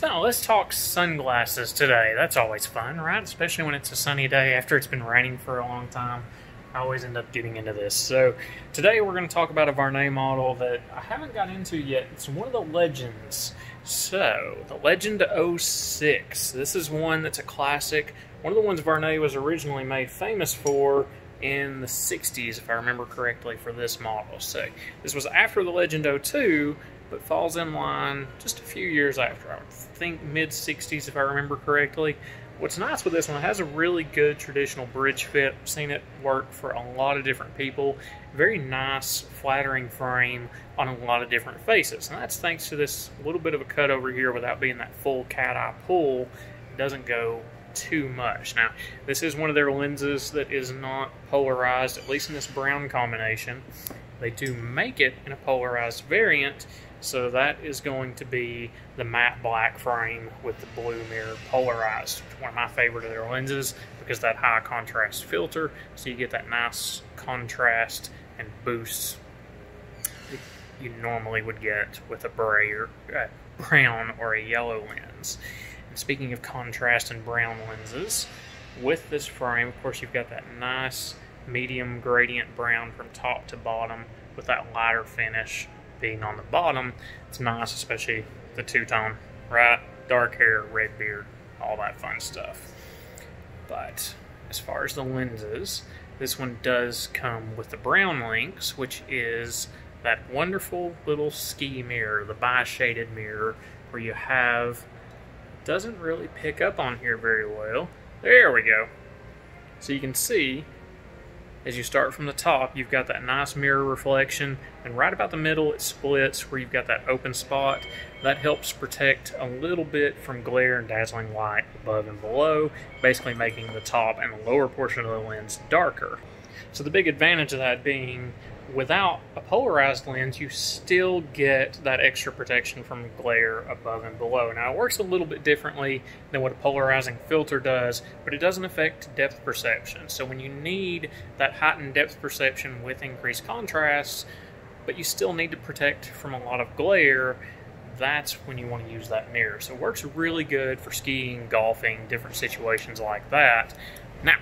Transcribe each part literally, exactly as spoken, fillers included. So let's talk sunglasses today. That's always fun, right? Especially when it's a sunny day after it's been raining for a long time. I always end up getting into this. So today we're going to talk about a Vuarnet model that I haven't got into yet. It's one of the Legends. So the Legend oh six. This is one that's a classic. One of the ones Vuarnet was originally made famous for in the sixties, if I remember correctly, for this model. So this was after the Legend oh two, but falls in line just a few years after. I think mid sixties, if I remember correctly. What's nice with this one, it has a really good traditional bridge fit. I've seen it work for a lot of different people. Very nice, flattering frame on a lot of different faces. And that's thanks to this little bit of a cut over here without being that full cat eye pull. It doesn't go too much. Now, this is one of their lenses that is not polarized, at least in this brown combination. They do make it in a polarized variant, so that is going to be the matte black frame with the blue mirror polarized. It's one of my favorite of their lenses because that high contrast filter, so you get that nice contrast and boost that you normally would get with a brown or a yellow lens. And speaking of contrast and brown lenses, with this frame, of course, you've got that nice medium gradient brown from top to bottom with that lighter finish being on the bottom. It's nice, especially the two-tone, right? Dark hair, red beard, all that fun stuff. But as far as the lenses, this one does come with the brown links, which is that wonderful little ski mirror, the bi-shaded mirror, where you have, doesn't really pick up on here very well. There we go. So you can see, as you start from the top, you've got that nice mirror reflection, and right about the middle it splits where you've got that open spot. That helps protect a little bit from glare and dazzling light above and below, basically making the top and the lower portion of the lens darker. So the big advantage of that being, without a polarized lens, you still get that extra protection from glare above and below. Now, it works a little bit differently than what a polarizing filter does, but it doesn't affect depth perception. So when you need that heightened depth perception with increased contrast, but you still need to protect from a lot of glare, that's when you want to use that mirror. So it works really good for skiing, golfing, different situations like that. Now,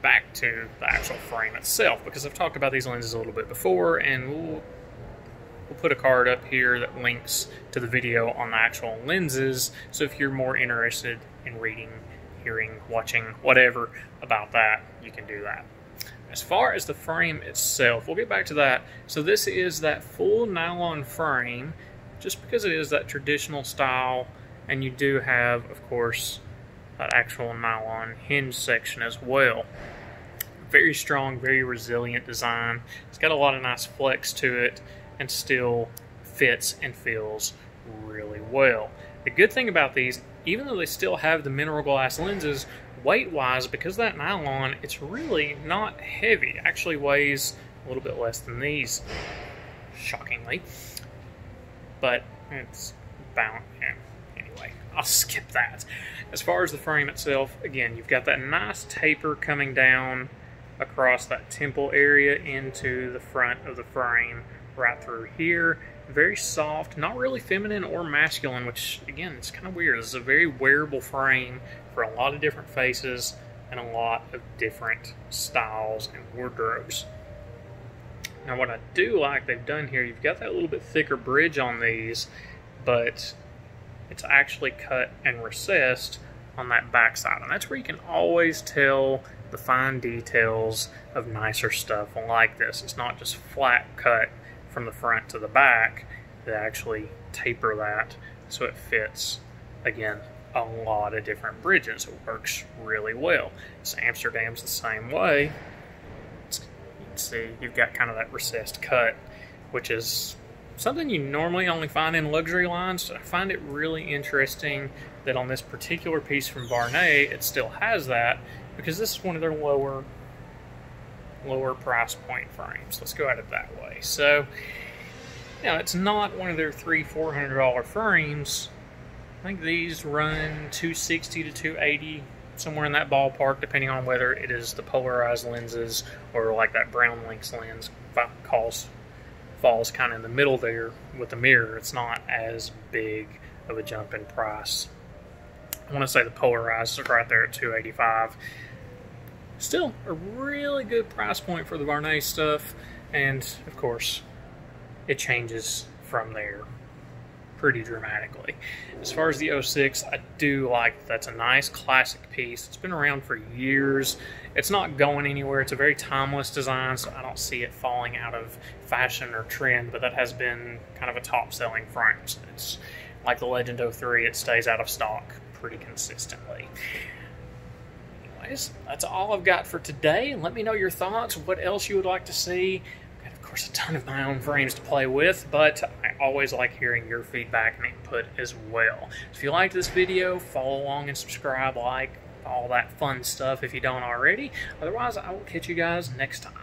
back to the actual frame itself, because I've talked about these lenses a little bit before, and we'll, we'll put a card up here that links to the video on the actual lenses, so if you're more interested in reading, hearing, watching, whatever about that, you can do that. As far as the frame itself, we'll get back to that. So this is that full nylon frame, just because it is that traditional style, and you do have, of course, that actual nylon hinge section as well. Very strong, very resilient design. It's got a lot of nice flex to it and still fits and feels really well. The good thing about these, even though they still have the mineral glass lenses, weight-wise, because that nylon, it's really not heavy. It actually weighs a little bit less than these, shockingly. But it's bound, and anyway, I'll skip that. As far as the frame itself, again, you've got that nice taper coming down across that temple area into the front of the frame right through here. Very soft, not really feminine or masculine, which, again, it's kind of weird. This is a very wearable frame for a lot of different faces and a lot of different styles and wardrobes. Now, what I do like they've done here, you've got that little bit thicker bridge on these, but it's actually cut and recessed on that backside, and that's where you can always tell the fine details of nicer stuff like this. It's not just flat cut from the front to the back. They actually taper that so it fits, again, a lot of different bridges. It works really well. So Amsterdam's the same way. You can see you've got kind of that recessed cut, which is something you normally only find in luxury lines. I find it really interesting that on this particular piece from Vuarnet, it still has that, because this is one of their lower, lower price point frames. Let's go at it that way. So, you know, it's not one of their three, four hundred dollar frames. I think these run two sixty to two eighty, somewhere in that ballpark, depending on whether it is the polarized lenses or like that brown links lens cost. Falls kind of in the middle there with the mirror. It's not as big of a jump in price. I want to say the Polarized is right there at two eighty-five. Still a really good price point for the Vuarnet stuff, and of course it changes from there pretty dramatically. As far as the oh six, I do like that. That's a nice classic piece. It's been around for years. It's not going anywhere. It's a very timeless design, so I don't see it falling out of fashion or trend, but that has been kind of a top-selling frame. So it's like the Legend oh three, it stays out of stock pretty consistently. Anyways, that's all I've got for today. Let me know your thoughts, what else you would like to see. I've got, of course, a ton of my own frames to play with, but I always like hearing your feedback and input as well. If you liked this video, follow along and subscribe, like, all that fun stuff if you don't already. Otherwise, I will catch you guys next time.